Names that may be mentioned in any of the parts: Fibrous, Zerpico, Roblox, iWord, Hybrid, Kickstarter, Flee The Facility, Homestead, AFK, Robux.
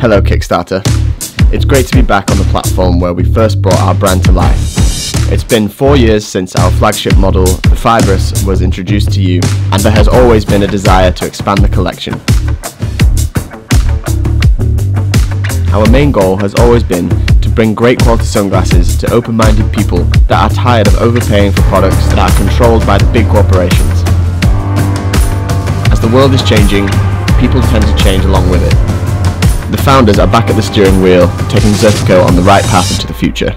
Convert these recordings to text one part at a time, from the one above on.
Hello Kickstarter. It's great to be back on the platform where we first brought our brand to life. It's been 4 years since our flagship model, the Fibrous, was introduced to you, and there has always been a desire to expand the collection. Our main goal has always been to bring great quality sunglasses to open-minded people that are tired of overpaying for products that are controlled by the big corporations. As the world is changing, people tend to change along with it. The founders are back at the steering wheel, taking Zerpico on the right path into the future.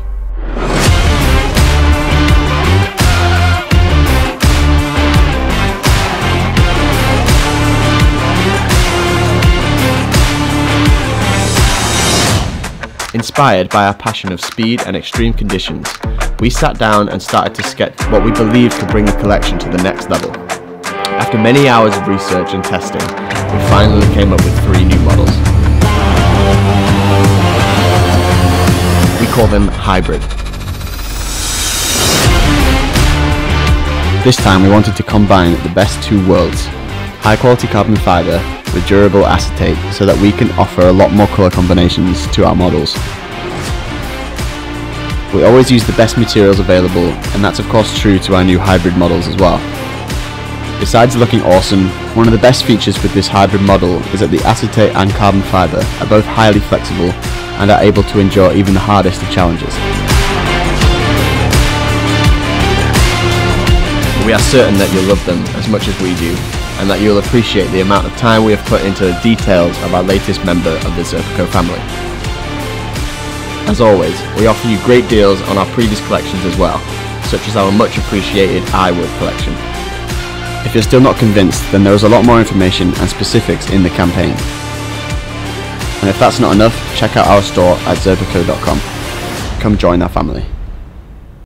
Inspired by our passion of speed and extreme conditions, we sat down and started to sketch what we believed could bring the collection to the next level. After many hours of research and testing, we finally came up with 3 new models. We call them hybrid. This time we wanted to combine the best 2 worlds, high quality carbon fibre with durable acetate, so that we can offer a lot more colour combinations to our models. We always use the best materials available, and that's of course true to our new hybrid models as well. Besides looking awesome, one of the best features with this hybrid model is that the acetate and carbon fibre are both highly flexible and are able to endure even the hardest of challenges. We are certain that you'll love them as much as we do, and that you'll appreciate the amount of time we have put into the details of our latest member of the Zerpico family. As always, we offer you great deals on our previous collections as well, such as our much appreciated iWord collection. If you're still not convinced, then there is a lot more information and specifics in the campaign. And if that's not enough, check out our store at zerpico.com. Come join our family.